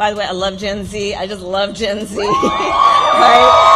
By the way, I love Gen Z. I just love Gen Z. Right?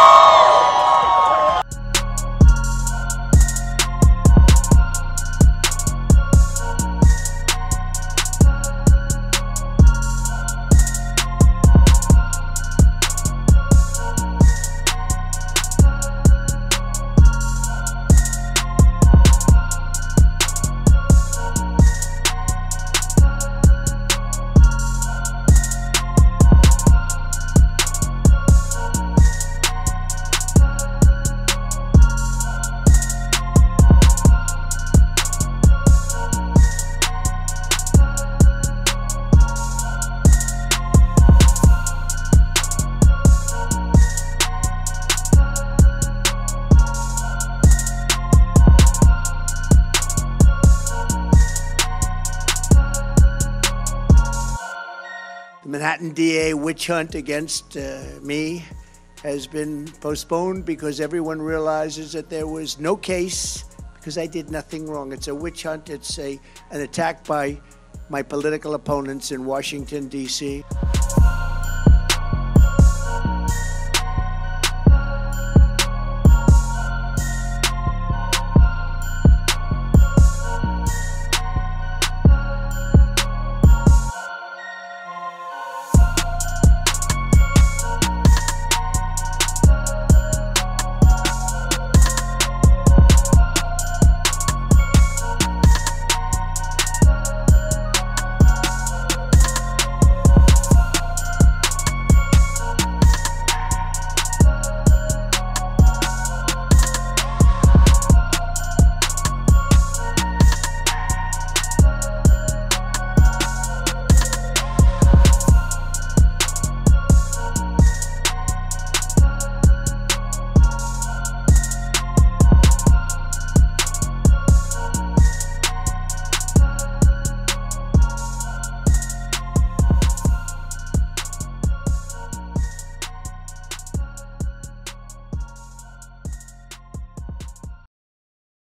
Manhattan DA witch hunt against me has been postponed because everyone realizes that there was no case because I did nothing wrong. It's a witch hunt. It's an attack by my political opponents in Washington, D.C.